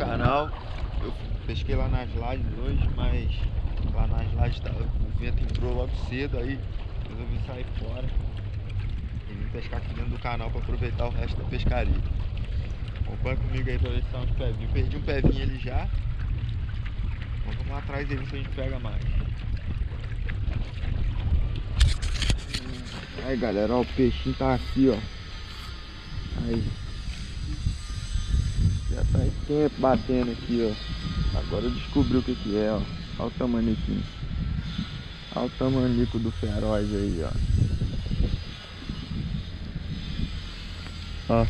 canal. Eu pesquei lá nas lajes hoje, mas lá nas lajes o vento entrou logo cedo, aí resolvi sair fora e vim pescar aqui dentro do canal para aproveitar o resto da pescaria. Acompanha comigo aí para ver se são uns pezinhos. Perdi um pezinho ali já, mas vamos lá atrás dele se a gente pega mais. Aí galera, ó, o peixinho tá aqui, ó. Aí já faz tempo batendo aqui, ó. Agora eu descobri o que que é, ó. Olha o tamaniquinho. Olha o tamanico do feroz aí, ó. Ó.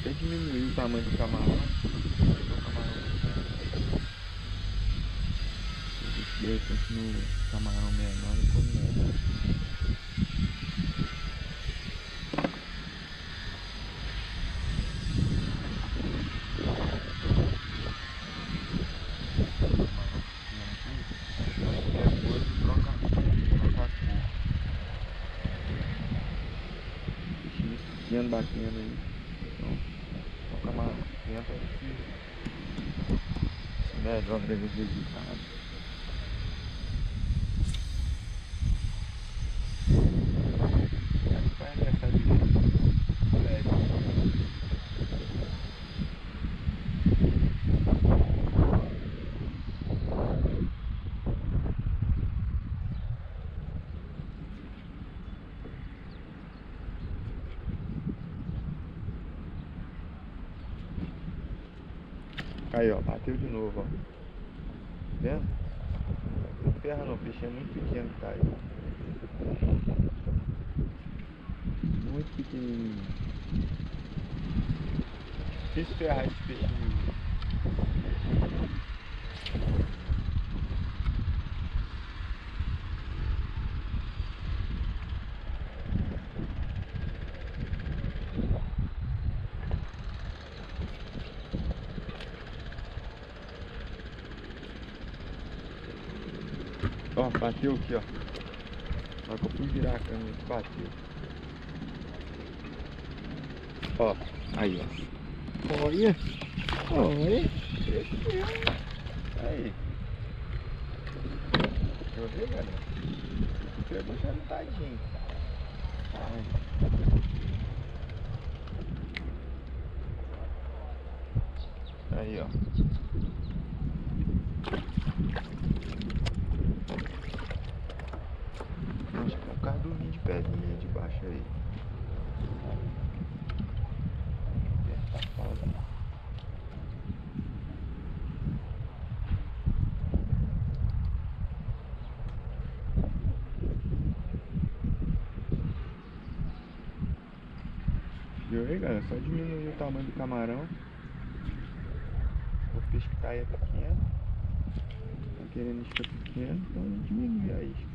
Até diminuiu o tamanho do camarão. Eu continuo o camarão menor e come. Pequeno batendo aí, então o camarão dentro aqui, melhor para eles visitados. Aí, ó, bateu de novo, ó. Tá vendo? Não ferra não, o peixe é muito pequeno que tá aí. Muito pequenininho. Difícil ferrar esse peixe. Ó, bateu aqui, ó. Só que eu fui virar a câmera, bateu. Ó, aí, ó. Olha! Olha! Aí! Deixa eu ver, galera. Pegou já no tadinho. Aí, ó. Pedrinha de baixo aí. Viu aí, galera? Só diminuiu o tamanho do camarão. O peixe que tá aí é pequeno. Tá querendo isca pequena, então diminui a isca.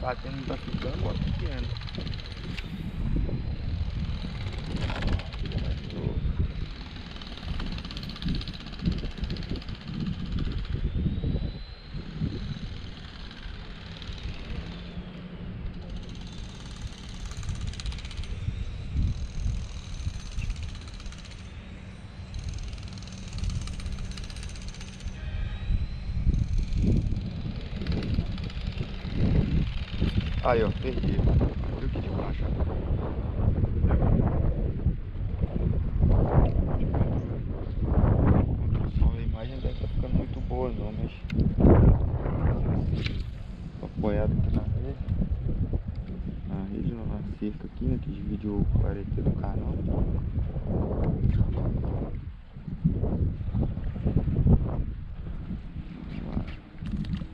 Batendo, não tá ficando, bota pequeno. Aí, ó, perdi. Olha aqui de baixo. A imagem deve estar ficando muito boa, não, mas... Tô apoiado aqui na rede. Na rede, na cerca aqui, né, que divide o parede do canal.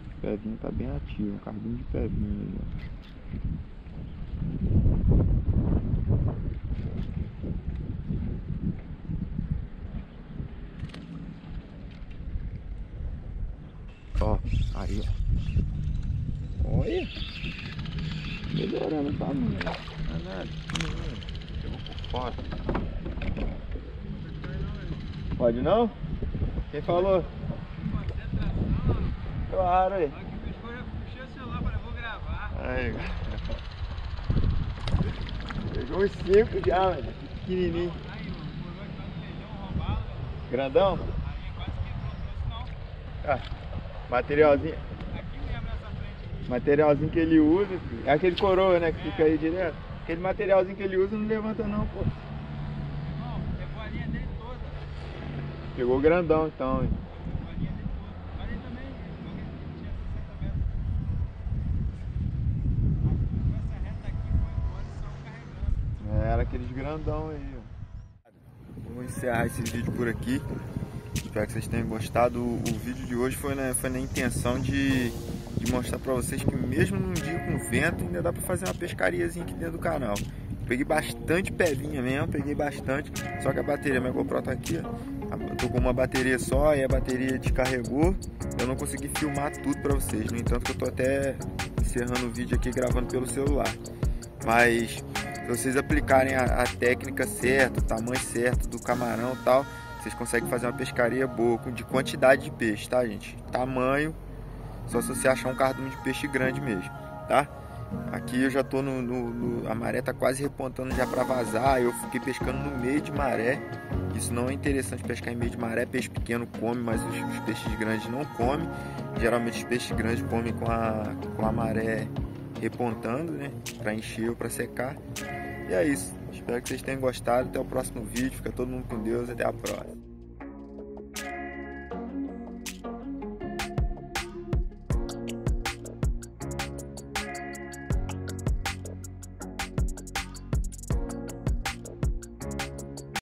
O pevinho tá bem ativo, um carguinho de pevinho. Ó, aí ó. Olha! Melhorando o tamanho. Chegou por fora. Pode não? Quem falou? Claro aí. Olha que o bicho já puxei o celular, falei, vou gravar. Aí. Pegou os 5 já, mano. Pequenininho. Aí, o moleque tá no leilão roubado. Grandão? A linha quase quebrou, não trouxe não. Ah, materialzinho. Aqui mesmo nessa frente aqui. Materialzinho que ele usa, filho. É aquele coroa, né, que fica aí direto. Aquele materialzinho que ele usa não levanta não, pô. Não, pegou a linha dele toda. Pegou o grandão então, hein. Era aqueles grandão aí, ó. Vou encerrar esse vídeo por aqui. Espero que vocês tenham gostado. O vídeo de hoje foi na intenção de mostrar pra vocês que mesmo num dia com vento, ainda dá pra fazer uma pescariazinha aqui dentro do canal. Peguei bastante pevinha mesmo, peguei bastante. Só que a bateria, minha GoPro tá aqui, ó. Eu tô com uma bateria só e a bateria descarregou. Eu não consegui filmar tudo pra vocês. No entanto, que eu tô até encerrando o vídeo aqui, gravando pelo celular. Mas... se vocês aplicarem a técnica certa, o tamanho certo do camarão e tal, vocês conseguem fazer uma pescaria boa, de quantidade de peixe, tá, gente? Tamanho, só se você achar um cardume de peixe grande mesmo, tá? Aqui eu já tô a maré tá quase repontando já pra vazar, eu fiquei pescando no meio de maré. Isso não é interessante pescar em meio de maré, peixe pequeno come, mas os peixes grandes não comem. Geralmente os peixes grandes comem com a maré repontando, né, para encher ou para secar. E é isso, espero que vocês tenham gostado. Até o próximo vídeo, fica todo mundo com Deus, até a próxima.